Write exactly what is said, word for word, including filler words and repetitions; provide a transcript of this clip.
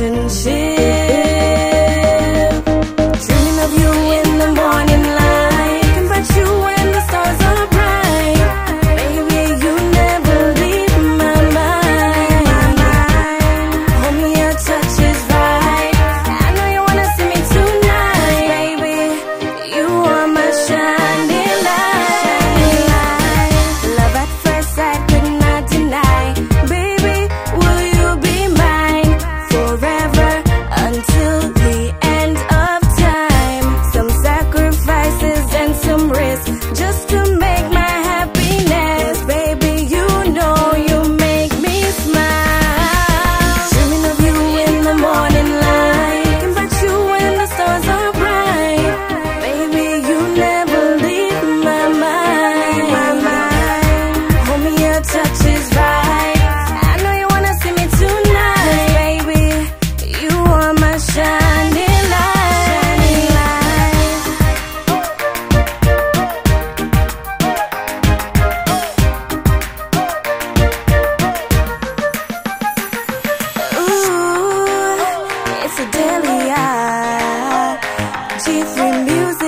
relationship. Dream of you in the morning light, can put you when the stars are bright. Baby, you never leave my mind. Only your touch is right. I know you wanna see me tonight, baby. You are my shining light. Love at first sight, could not deny. Baby, will you be mine forever until the end of time? Some sacrifices and some risk just to make my happiness. Baby, you know you make me smile. Dreaming of you in the morning light, thinking about you when the stars are bright. Baby, you never leave my mind. My mind. Homie, your touch is right. I know you wanna see me tonight, baby. You are my shining light. Ooh, it's a Delia G three music.